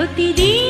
प्रतिदिन।